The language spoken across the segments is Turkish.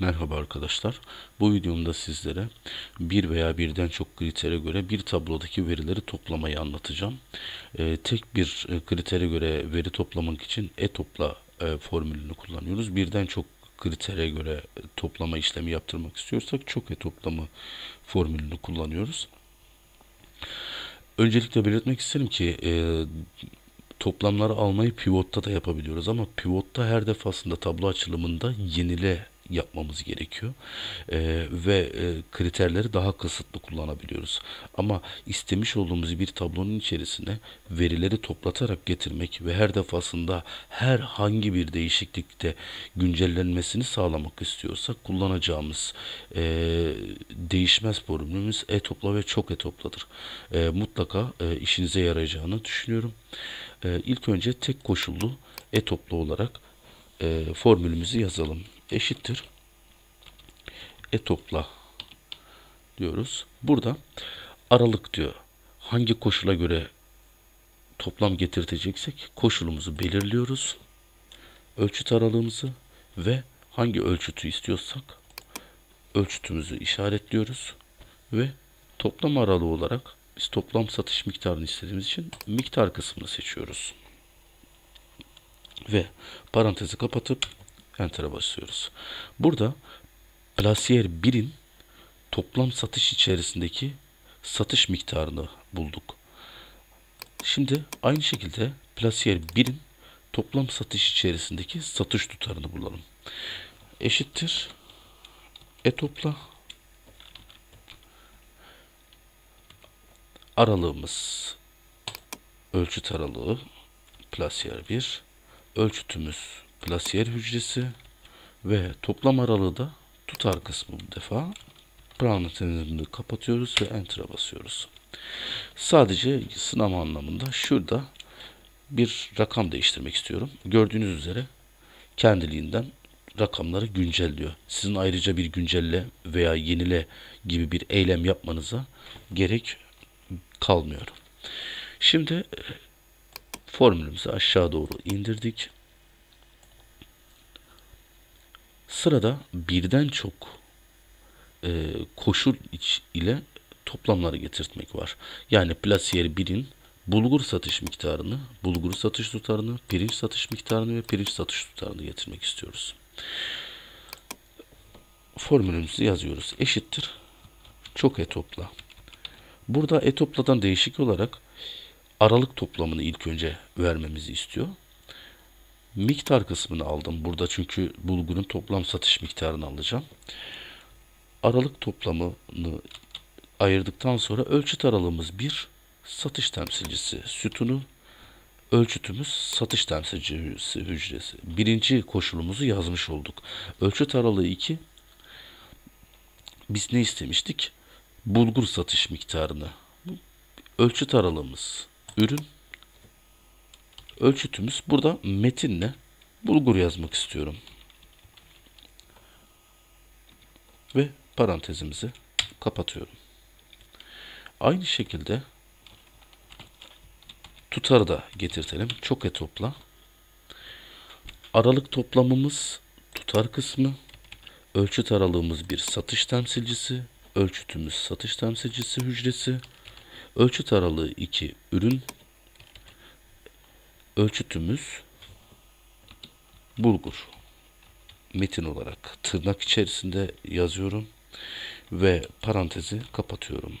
Merhaba arkadaşlar. Bu videomda sizlere bir veya birden çok kritere göre bir tablodaki verileri toplamayı anlatacağım. Tek bir kritere göre veri toplamak için ETOPLA formülünü kullanıyoruz. Birden çok kritere göre toplama işlemi yaptırmak istiyorsak ÇOKETOPLA formülünü kullanıyoruz. Öncelikle belirtmek isterim ki toplamları almayı pivotta da yapabiliyoruz ama pivotta her defasında tablo açılımında yenile yapmamız gerekiyor ve kriterleri daha kısıtlı kullanabiliyoruz. Ama istemiş olduğumuz bir tablonun içerisine verileri toplatarak getirmek ve her defasında herhangi bir değişiklikte güncellenmesini sağlamak istiyorsak kullanacağımız değişmez formülümüz etopla ve çok etopladır. Mutlaka işinize yarayacağını düşünüyorum. İlk önce tek koşullu etopla olarak formülümüzü yazalım. Eşittir etopla diyoruz. Burada aralık diyor. Hangi koşula göre toplam getirteceksek koşulumuzu belirliyoruz. Ölçüt aralığımızı ve hangi ölçütü istiyorsak ölçütümüzü işaretliyoruz ve toplam aralığı olarak biz toplam satış miktarını istediğimiz için miktar kısmını seçiyoruz. Ve parantezi kapatıp Enter'a basıyoruz. Burada plasiyer 1'in toplam satış içerisindeki satış miktarını bulduk. Şimdi aynı şekilde plasiyer 1'in toplam satış içerisindeki satış tutarını bulalım. Eşittir etopla aralığımız ölçüt aralığı plasiyer 1 ölçütümüz plasiyer hücresi ve toplam aralığı da tutar kısmı bu defa. Parantezini kapatıyoruz ve enter'a basıyoruz. Sadece sınama anlamında şurada bir rakam değiştirmek istiyorum. Gördüğünüz üzere kendiliğinden rakamları güncelliyor. Sizin ayrıca bir güncelle veya yenile gibi bir eylem yapmanıza gerek kalmıyor. Şimdi formülümüzü aşağı doğru indirdik. Sırada birden çok koşul ile toplamları getirtmek var. Yani plasiyer 1'in bulgur satış miktarını, bulgur satış tutarını, pirinç satış miktarını ve pirinç satış tutarını getirmek istiyoruz. Formülümüzü yazıyoruz. Eşittir çok etopla. Burada etopladan değişik olarak aralık toplamını ilk önce vermemizi istiyor. Miktar kısmını aldım burada çünkü bulgurun toplam satış miktarını alacağım. Aralık toplamını ayırdıktan sonra ölçüt aralığımız 1, satış temsilcisi sütunu, ölçütümüz satış temsilcisi hücresi. Birinci koşulumuzu yazmış olduk. Ölçüt aralığı 2, biz ne istemiştik? Bulgur satış miktarını. Ölçüt aralığımız ürün. Ölçütümüz burada metinle bulgur yazmak istiyorum. Ve parantezimizi kapatıyorum. Aynı şekilde tutarı da getirtelim. ÇOKETOPLA. Aralık toplamımız tutar kısmı. Ölçüt aralığımız bir satış temsilcisi. Ölçütümüz satış temsilcisi hücresi. Ölçüt aralığı 2 ürün. Ölçütümüz bulgur. Metin olarak tırnak içerisinde yazıyorum ve parantezi kapatıyorum.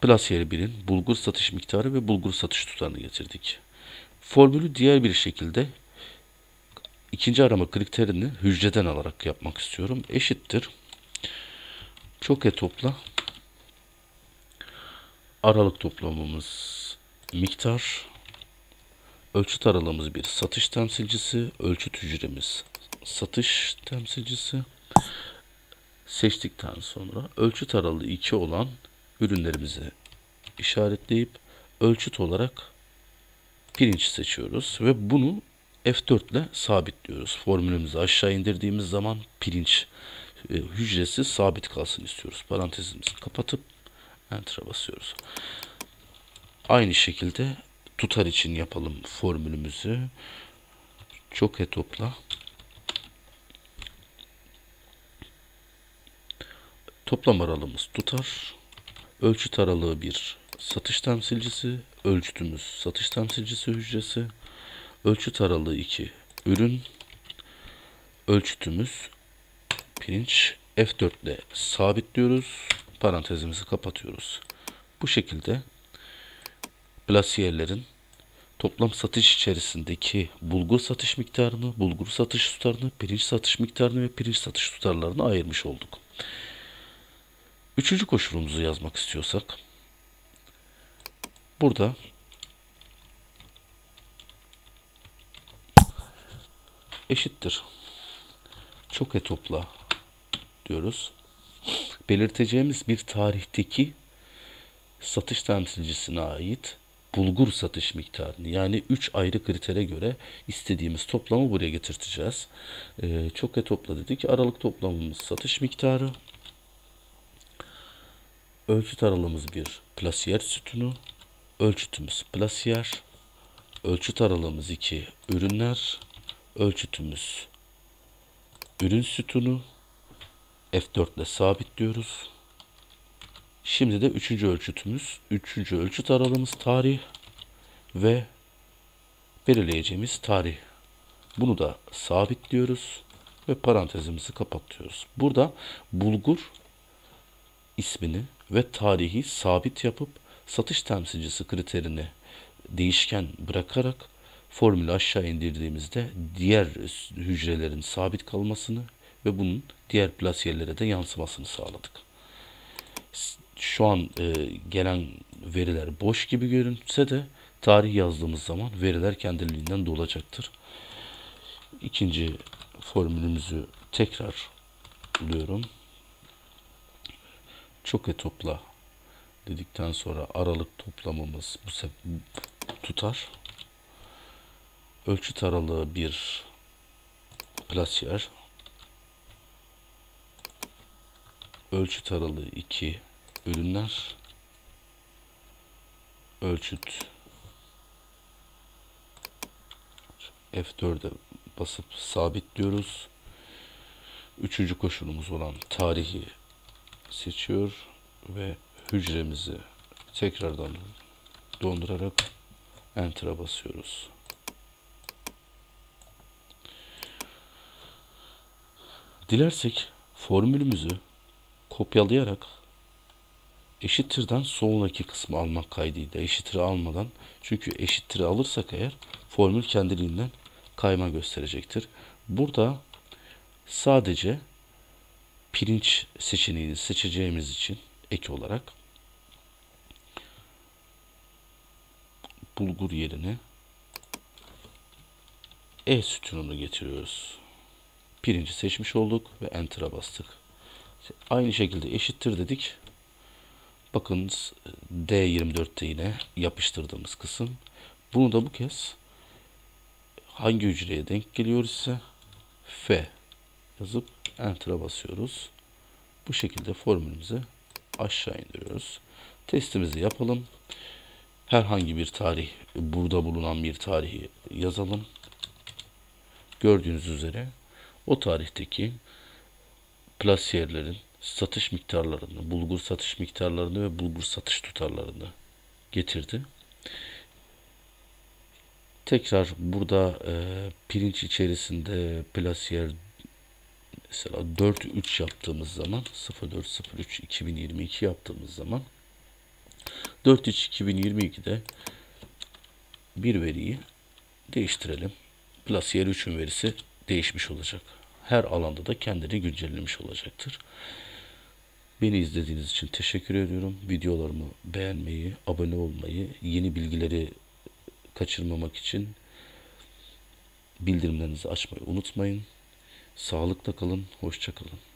Plasiyer 1'in bulgur satış miktarı ve bulgur satış tutarını getirdik. Formülü diğer bir şekilde ikinci arama kriterini hücreden alarak yapmak istiyorum. Eşittir ÇOKETOPLA aralık toplamımız miktar, ölçüt aralığımız bir satış temsilcisi, ölçüt hücremiz satış temsilcisi seçtikten sonra ölçüt aralığı 2 olan ürünlerimizi işaretleyip ölçüt olarak pirinç seçiyoruz ve bunu F4 ile sabitliyoruz. Formülümüzü aşağı indirdiğimiz zaman pirinç hücresi sabit kalsın istiyoruz. Parantezimizi kapatıp enter'a basıyoruz. Aynı şekilde tutar için yapalım formülümüzü. ÇOKETOPLA Toplam aralığımız tutar. Ölçüt aralığı bir satış temsilcisi. Ölçütümüz satış temsilcisi hücresi. Ölçüt aralığı 2 ürün. Ölçütümüz pirinç. F4 ile sabitliyoruz. Parantezimizi kapatıyoruz. Bu şekilde plasiyerlerin toplam satış içerisindeki bulgur satış miktarını, bulgur satış tutarını, pirinç satış miktarını ve pirinç satış tutarlarını ayırmış olduk. Üçüncü koşulumuzu yazmak istiyorsak, burada eşittir ÇOKETOPLA diyoruz. Belirteceğimiz bir tarihteki satış temsilcisine ait bulgur satış miktarını, yani 3 ayrı kritere göre istediğimiz toplamı buraya getirteceğiz. ÇOKETOPLA dedik. Aralık toplamımız satış miktarı. Ölçüt aralığımız bir plasiyer sütunu. Ölçütümüz plasiyer. Ölçüt aralığımız 2 ürünler. Ölçütümüz ürün sütunu. F4 ile sabitliyoruz. Şimdi de üçüncü ölçüt aralığımız tarih ve belirleyeceğimiz tarih. Bunu da sabitliyoruz ve parantezimizi kapatıyoruz. Burada bulgur ismini ve tarihi sabit yapıp satış temsilcisi kriterini değişken bırakarak formülü aşağı indirdiğimizde diğer hücrelerin sabit kalmasını ve bunun diğer plasiyerlere de yansımasını sağladık. Şu an gelen veriler boş gibi görünse de tarih yazdığımız zaman veriler kendiliğinden dolacaktır. İkinci formülümüzü tekrarlıyorum. ÇOKETOPLA dedikten sonra aralık toplamımız bu sefer tutar. Ölçüt aralığı bir plasiyer. Ölçüt aralığı 2 ürünler. Ölçüt F4'e basıp sabitliyoruz. Üçüncü koşulumuz olan tarihi seçiyor ve hücremizi tekrardan dondurarak enter'a basıyoruz. Dilersek formülümüzü kopyalayarak eşittirden sonraki kısmı almak kaydıyla, eşittir almadan, çünkü eşittir alırsak eğer formül kendiliğinden kayma gösterecektir. Burada sadece pirinç seçeneğini seçeceğimiz için ek olarak bulgur yerine E sütununu getiriyoruz. Pirinci seçmiş olduk ve enter'a bastık. Aynı şekilde eşittir dedik. Bakınız D24'te yine yapıştırdığımız kısım. Bunu da bu kez hangi hücreye denk geliyor ise F yazıp enter'a basıyoruz. Bu şekilde formülümüzü aşağı indiriyoruz. Testimizi yapalım. Herhangi bir tarih, burada bulunan bir tarihi yazalım. Gördüğünüz üzere o tarihteki plasiyerlerin satış miktarlarını, bulgur satış miktarlarını ve bulgur satış tutarlarını getirdi. Tekrar burada pirinç içerisinde plasiyer mesela 4-3 yaptığımız zaman, 04-03-2022 yaptığımız zaman 4-3-2022'de bir veriyi değiştirelim. Plasiyer 3'ün verisi değişmiş olacak. Her alanda da kendini güncellemiş olacaktır. Beni izlediğiniz için teşekkür ediyorum. Videolarımı beğenmeyi, abone olmayı, yeni bilgileri kaçırmamak için bildirimlerinizi açmayı unutmayın. Sağlıkla kalın, hoşça kalın.